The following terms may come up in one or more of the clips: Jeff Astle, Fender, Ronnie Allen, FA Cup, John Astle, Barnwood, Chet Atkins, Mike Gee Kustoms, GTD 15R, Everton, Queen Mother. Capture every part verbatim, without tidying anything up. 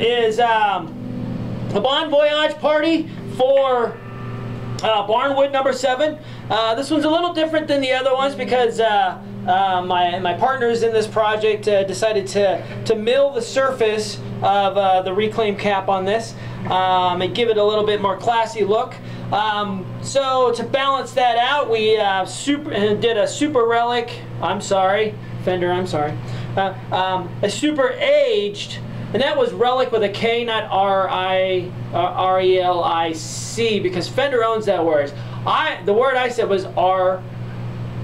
Is um, a Bon Voyage party for uh, Barnwood number seven. Uh, this one's a little different than the other ones because uh, uh, my, my partners in this project uh, decided to, to mill the surface of uh, the reclaim cap on this um, and give it a little bit more classy look. Um, so to balance that out, we uh, super, did a super relic, I'm sorry, Fender, I'm sorry, uh, um, a super aged. And that was relic with a K, not R I, R E L I C, because Fender owns that word. I, the word I said was R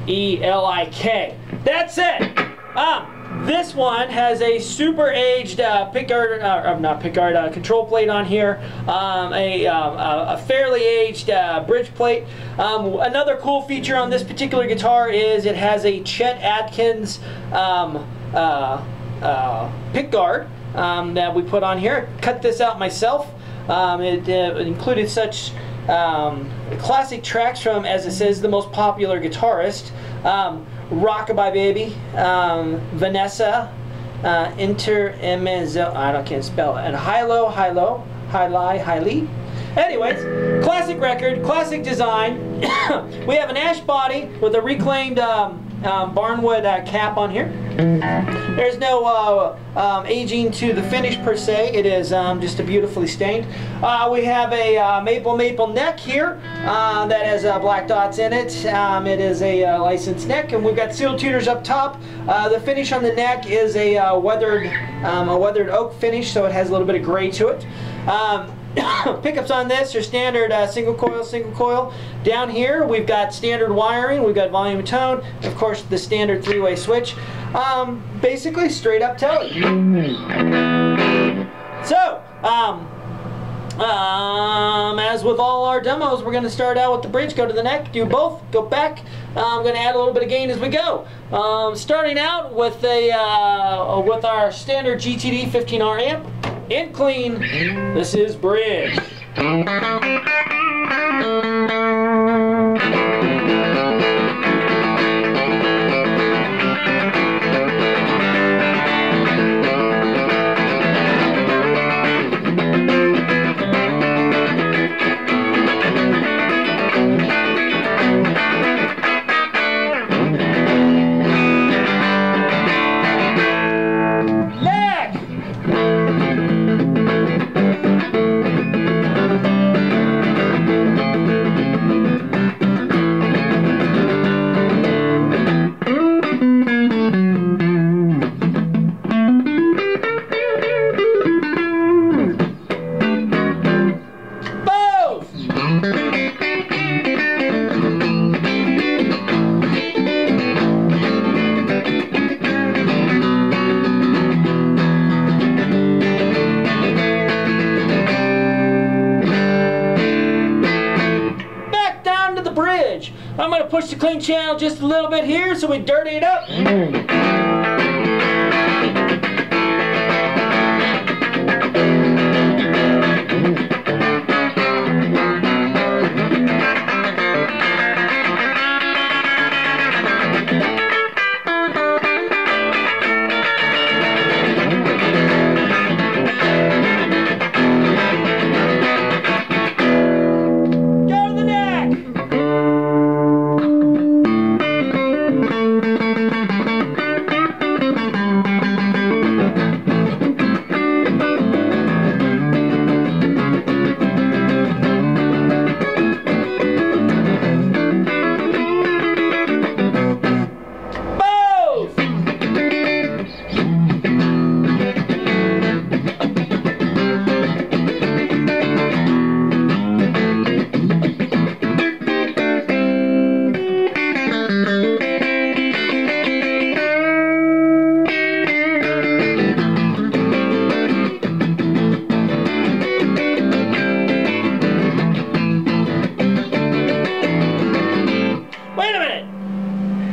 E L I K. That's it. Um, this one has a super aged uh, pickguard, uh, not pickguard, uh, control plate on here, um, a, uh, a fairly aged uh, bridge plate. Um, another cool feature on this particular guitar is it has a Chet Atkins um, uh, uh, pickguard. Um, that we put on here. Cut this out myself. Um, it, uh, it included such um, classic tracks from, as it says, the most popular guitarist, um, Rockabye Baby, um, Vanessa, uh, Inter Emenzo, I don't can't spell it, and High Low, High Low, High Lie, High Lee. Anyways, classic record, classic design. We have an ash body with a reclaimed um, um, Barnwood uh, cap on here. There's no uh, um, aging to the finish per se. It is um, just a beautifully stained. Uh, we have a uh, maple maple neck here uh, that has uh, black dots in it. Um, it is a uh, licensed neck, and we've got seal tuners up top. Uh, the finish on the neck is a uh, weathered um, a weathered oak finish, so it has a little bit of gray to it. Um, Pickups on this are standard uh, single coil, single coil. Down here we've got standard wiring, we've got volume and tone, of course the standard three-way switch. Um, basically straight up tele. So, um, um, as with all our demos, we're going to start out with the bridge, go to the neck, do both, go back. I'm going to add a little bit of gain as we go. Um, starting out with, a, uh, with our standard G T D fifteen R amp. In clean, this is bridge. I'm going to push the clean channel just a little bit here so we dirty it up. Thank you.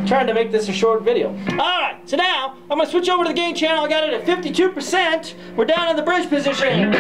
trying to make this a short video. Alright, so now I'm going to switch over to the gain channel. I got it at fifty-two percent. We're down in the bridge position.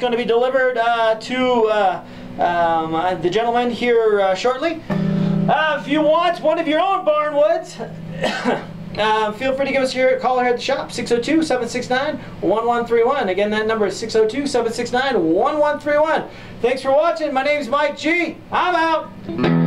Going to be delivered uh, to uh, um, uh, the gentleman here uh, shortly. Uh, if you want one of your own Barnwoods, uh, feel free to give us a call here at the shop, six oh two, seven six nine, one one three one. Again, that number is six oh two, seven six nine, one one three one. Thanks for watching. My name's Mike G. I'm out.